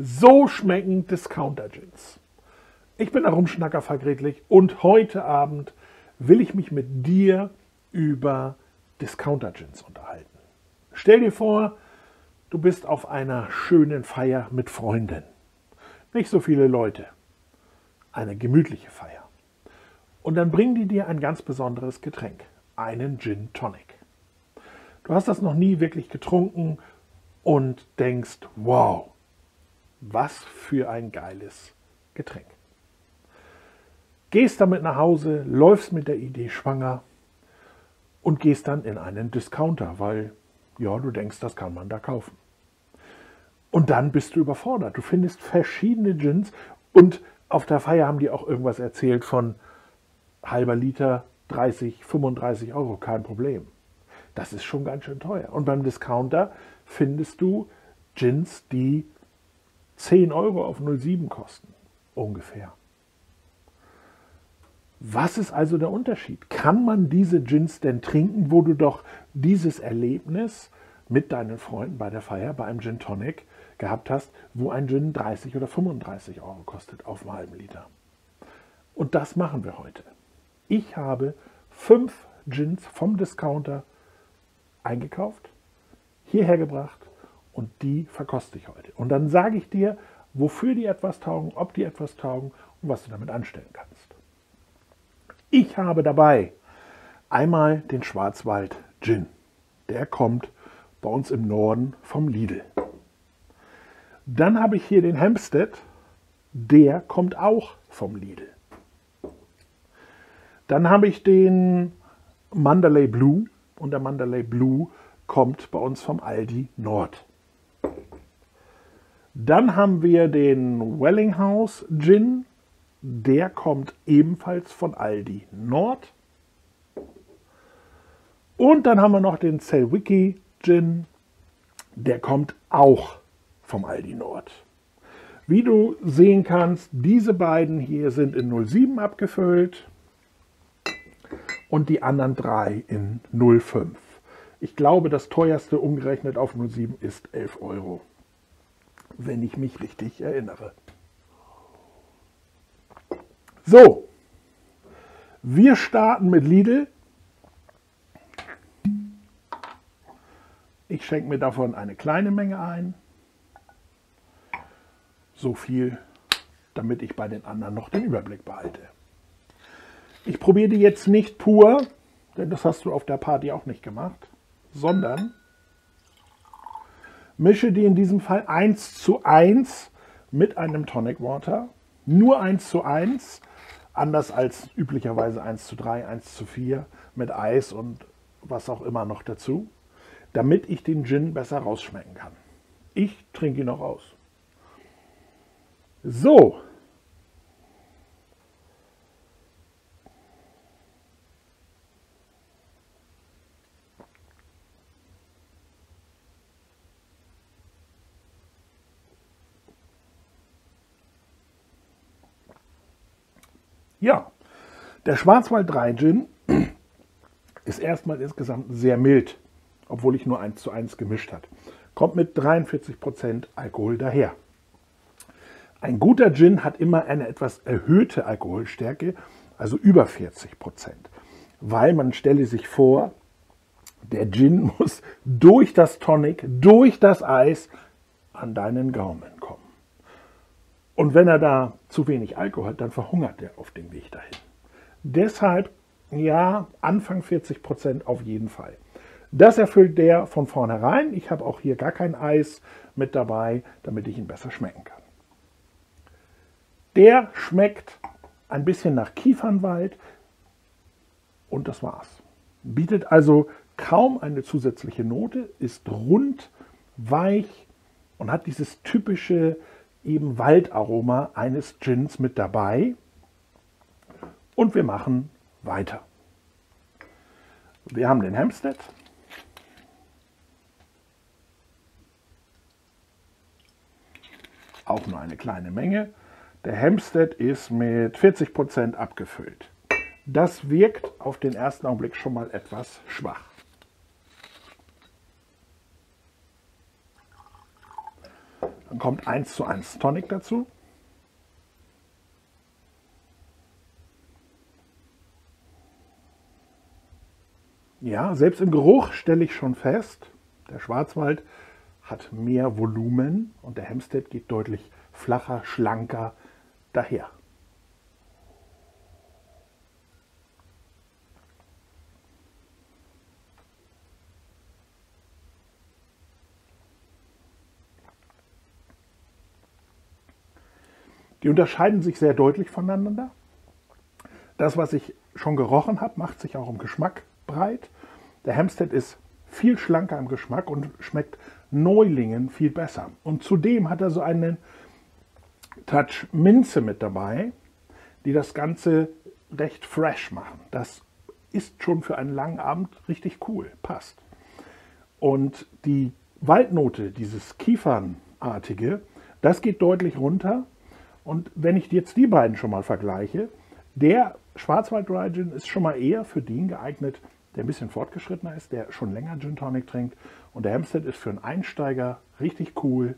So schmecken Discounter-Gins. Ich bin der Rum-Schnacker Falk Redlich und heute Abend will ich mich mit dir über Discounter-Gins unterhalten. Stell dir vor, du bist auf einer schönen Feier mit Freunden. Nicht so viele Leute. Eine gemütliche Feier. Und dann bringen die dir ein ganz besonderes Getränk. Einen Gin Tonic. Du hast das noch nie wirklich getrunken und denkst, wow, was für ein geiles Getränk. Gehst damit nach Hause, läufst mit der Idee schwanger und gehst dann in einen Discounter, weil ja, du denkst, das kann man da kaufen. Und dann bist du überfordert. Du findest verschiedene Gins und auf der Feier haben die auch irgendwas erzählt von halber Liter, 30, 35 Euro, kein Problem. Das ist schon ganz schön teuer. Und beim Discounter findest du Gins, die 10 Euro auf 0,7 kosten, ungefähr. Was ist also der Unterschied? Kann man diese Gins denn trinken, wo du doch dieses Erlebnis mit deinen Freunden bei der Feier, bei einem Gin Tonic gehabt hast, wo ein Gin 30 oder 35 Euro kostet auf einem halben Liter? Und das machen wir heute. Ich habe 5 Gins vom Discounter eingekauft, hierher gebracht und die verkoste ich heute. Und dann sage ich dir, wofür die etwas taugen, ob die etwas taugen und was du damit anstellen kannst. Ich habe dabei einmal den Schwarzwald Gin. Der kommt bei uns im Norden vom Lidl. Dann habe ich hier den Hampstead. Der kommt auch vom Lidl. Dann habe ich den Mandalay Blue und der Mandalay Blue kommt bei uns vom Aldi Nord. Dann haben wir den Wellinghouse Gin, der kommt ebenfalls von Aldi Nord. Und dann haben wir noch den Selwicks Gin, der kommt auch vom Aldi Nord. Wie du sehen kannst, diese beiden hier sind in 0,7 abgefüllt. Und die anderen 3 in 0,5. Ich glaube, das teuerste umgerechnet auf 0,7 ist 11 Euro, wenn ich mich richtig erinnere. So, wir starten mit Lidl. Ich schenke mir davon eine kleine Menge ein. So viel, damit ich bei den anderen noch den Überblick behalte. Ich probiere die jetzt nicht pur, denn das hast du auf der Party auch nicht gemacht, sondern mische die in diesem Fall 1:1 mit einem Tonic Water. Nur 1:1, anders als üblicherweise 1:3, 1:4 mit Eis und was auch immer noch dazu, damit ich den Gin besser rausschmecken kann. Ich trinke ihn noch aus. So. Ja, der Schwarzwald Dry Gin ist erstmal insgesamt sehr mild, obwohl ich nur 1:1 gemischt habe. Kommt mit 43% Alkohol daher. Ein guter Gin hat immer eine etwas erhöhte Alkoholstärke, also über 40%. Weil man stelle sich vor, der Gin muss durch das Tonic, durch das Eis an deinen Gaumen kommen. Und wenn er da zu wenig Alkohol hat, dann verhungert er auf dem Weg dahin. Deshalb, ja, Anfang 40% auf jeden Fall. Das erfüllt der von vornherein. Ich habe auch hier gar kein Eis mit dabei, damit ich ihn besser schmecken kann. Der schmeckt ein bisschen nach Kiefernwald und das war's. Bietet also kaum eine zusätzliche Note, ist rund, weich und hat dieses typische eben Waldaroma eines Gins mit dabei und wir machen weiter. Wir haben den Hampstead. Auch nur eine kleine Menge. Der Hampstead ist mit 40% abgefüllt. Das wirkt auf den ersten Augenblick schon mal etwas schwach. Dann kommt 1:1 Tonic dazu. Ja, selbst im Geruch stelle ich schon fest, der Schwarzwald hat mehr Volumen und der Hampstead geht deutlich flacher, schlanker daher. Die unterscheiden sich sehr deutlich voneinander. Das, was ich schon gerochen habe, macht sich auch im Geschmack breit. Der Hampstead ist viel schlanker im Geschmack und schmeckt Neulingen viel besser. Und zudem hat er so einen Touch Minze mit dabei, die das Ganze recht fresh machen. Das ist schon für einen langen Abend richtig cool, passt. Und die Waldnote, dieses Kiefernartige, das geht deutlich runter. Und wenn ich jetzt die beiden schon mal vergleiche, der Schwarzwald Dry Gin ist schon mal eher für den geeignet, der ein bisschen fortgeschrittener ist, der schon länger Gin Tonic trinkt. Und der Hampstead ist für einen Einsteiger richtig cool,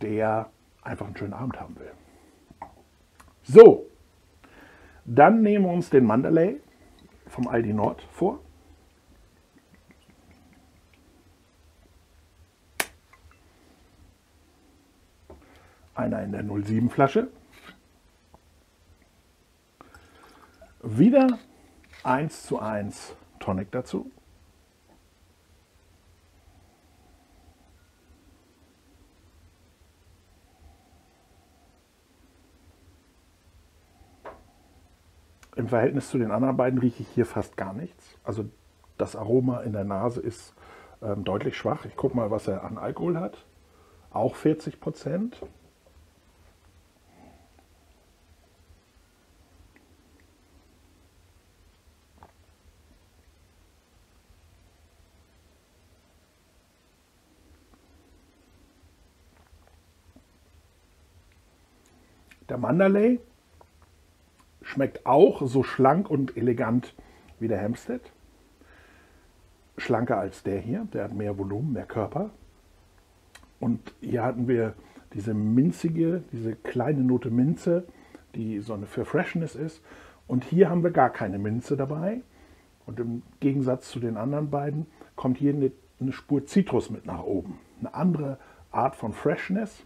der einfach einen schönen Abend haben will. So, dann nehmen wir uns den Mandalay vom Aldi Nord vor. Einer in der 07 Flasche. Wieder 1:1 Tonic dazu. Im Verhältnis zu den anderen beiden rieche ich hier fast gar nichts. Also das Aroma in der Nase ist deutlich schwach. Ich gucke mal, was er an Alkohol hat. Auch 40%. Der Mandalay schmeckt auch so schlank und elegant wie der Hampstead. Schlanker als der hier, der hat mehr Volumen, mehr Körper. Und hier hatten wir diese minzige, diese kleine Note Minze, die so eine für Freshness ist. Und hier haben wir gar keine Minze dabei. Und im Gegensatz zu den anderen beiden kommt hier eine Spur Zitrus mit nach oben. Eine andere Art von Freshness.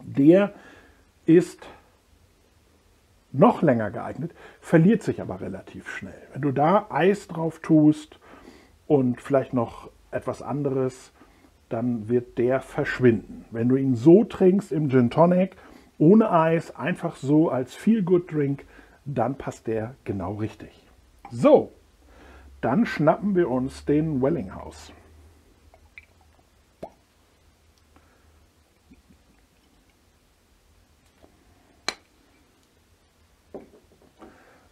Der ist noch länger geeignet, verliert sich aber relativ schnell. Wenn du da Eis drauf tust und vielleicht noch etwas anderes, dann wird der verschwinden. Wenn du ihn so trinkst im Gin Tonic, ohne Eis, einfach so als Feel-Good-Drink, dann passt der genau richtig. So, dann schnappen wir uns den Wellinghouse.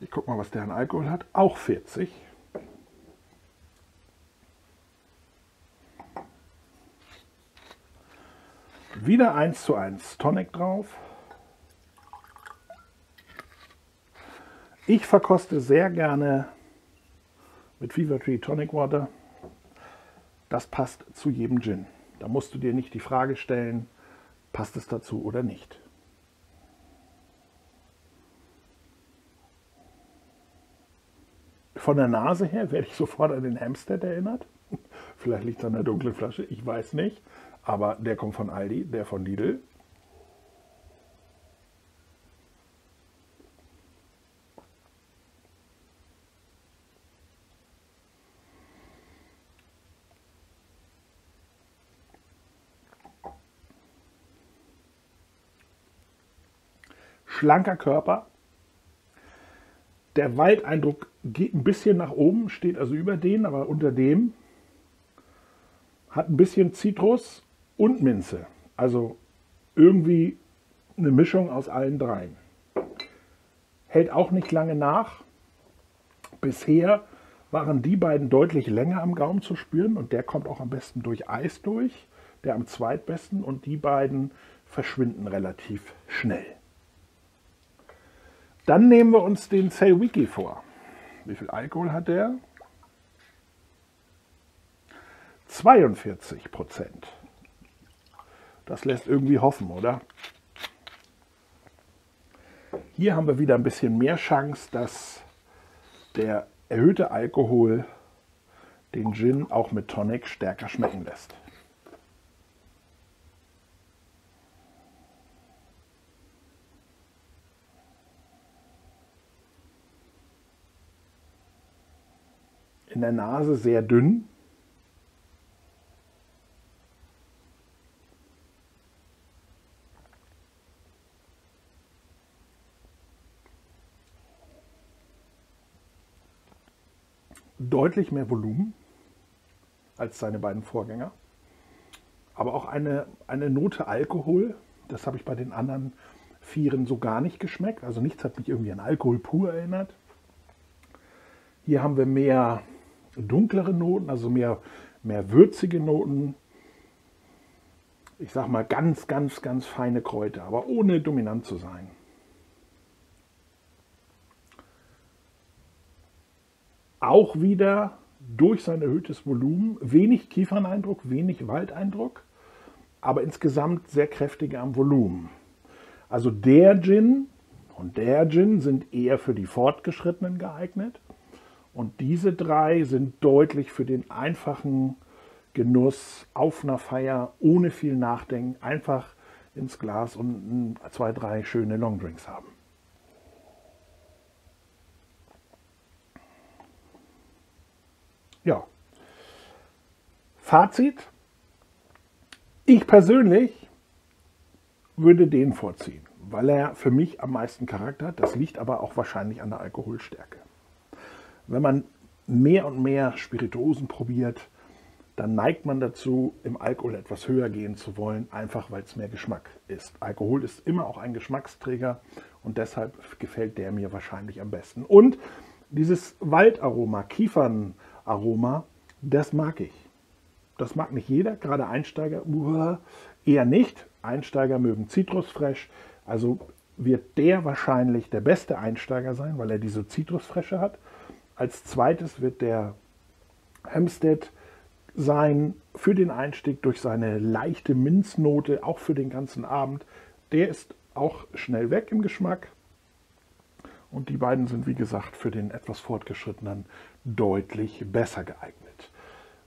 Ich guck mal, was der an Alkohol hat. Auch 40. Wieder 1:1 Tonic drauf. Ich verkoste sehr gerne mit Fever Tree Tonic Water. Das passt zu jedem Gin. Da musst du dir nicht die Frage stellen, passt es dazu oder nicht. Von der Nase her werde ich sofort an den Hampstead erinnert. Vielleicht liegt es an der dunklen Flasche, ich weiß nicht. Aber der kommt von Aldi, der von Lidl. Schlanker Körper. Der Waldeindruck geht ein bisschen nach oben, steht also über den, aber unter dem. Hat ein bisschen Zitrus und Minze. Also irgendwie eine Mischung aus allen dreien. Hält auch nicht lange nach. Bisher waren die beiden deutlich länger am Gaumen zu spüren und der kommt auch am besten durch Eis durch. Der am zweitbesten und die beiden verschwinden relativ schnell. Dann nehmen wir uns den Selwicks vor. Wie viel Alkohol hat der? 42%. Das lässt irgendwie hoffen, oder? Hier haben wir wieder ein bisschen mehr Chance, dass der erhöhte Alkohol den Gin auch mit Tonic stärker schmecken lässt. In der Nase sehr dünn. Deutlich mehr Volumen als seine beiden Vorgänger, aber auch eine Note Alkohol, das habe ich bei den anderen Vieren so gar nicht geschmeckt, also nichts hat mich irgendwie an Alkohol pur erinnert. Hier haben wir mehr dunklere Noten, also mehr würzige Noten, ich sag mal ganz feine Kräuter, aber ohne dominant zu sein. Auch wieder durch sein erhöhtes Volumen, wenig Kieferneindruck, wenig Waldeindruck, aber insgesamt sehr kräftiger am Volumen. Also der Gin und der Gin sind eher für die Fortgeschrittenen geeignet und diese drei sind deutlich für den einfachen Genuss auf einer Feier, ohne viel Nachdenken, einfach ins Glas und 2, 3 schöne Longdrinks haben. Ja, Fazit, ich persönlich würde den vorziehen, weil er für mich am meisten Charakter hat. Das liegt aber auch wahrscheinlich an der Alkoholstärke. Wenn man mehr und mehr Spirituosen probiert, dann neigt man dazu, im Alkohol etwas höher gehen zu wollen, einfach weil es mehr Geschmack ist. Alkohol ist immer auch ein Geschmacksträger und deshalb gefällt der mir wahrscheinlich am besten. Und dieses Waldaroma, Kiefernaroma, das mag ich. Das mag nicht jeder, gerade Einsteiger eher nicht. Einsteiger mögen Zitrusfresh, also wird der wahrscheinlich der beste Einsteiger sein, weil er diese Zitrusfresche hat. Als zweites wird der Hampstead sein für den Einstieg durch seine leichte Minznote, auch für den ganzen Abend. Der ist auch schnell weg im Geschmack. Und die beiden sind, wie gesagt, für den etwas Fortgeschrittenen deutlich besser geeignet.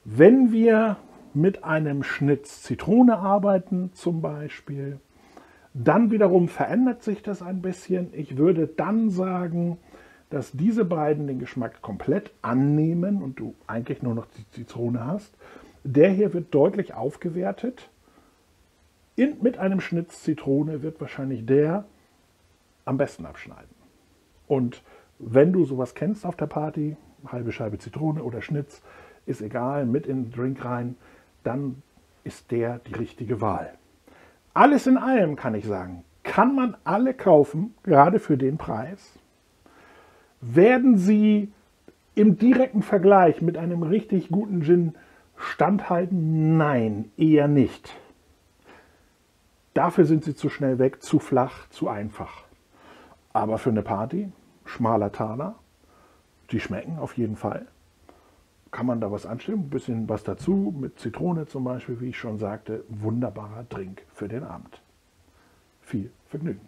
Wenn wir mit einem Schnitz Zitrone arbeiten zum Beispiel, dann wiederum verändert sich das ein bisschen. Ich würde dann sagen, dass diese beiden den Geschmack komplett annehmen und du eigentlich nur noch die Zitrone hast. Der hier wird deutlich aufgewertet. Mit einem Schnitz Zitrone wird wahrscheinlich der am besten abschneiden. Und wenn du sowas kennst auf der Party, halbe Scheibe Zitrone oder Schnitz, ist egal, mit in den Drink rein, dann ist der die richtige Wahl. Alles in allem kann ich sagen, kann man alle kaufen, gerade für den Preis. Werden sie im direkten Vergleich mit einem richtig guten Gin standhalten? Nein, eher nicht. Dafür sind sie zu schnell weg, zu flach, zu einfach. Aber für eine Party, schmaler Taler, die schmecken auf jeden Fall. Kann man da was anstellen, ein bisschen was dazu, mit Zitrone zum Beispiel, wie ich schon sagte, wunderbarer Drink für den Abend. Viel Vergnügen.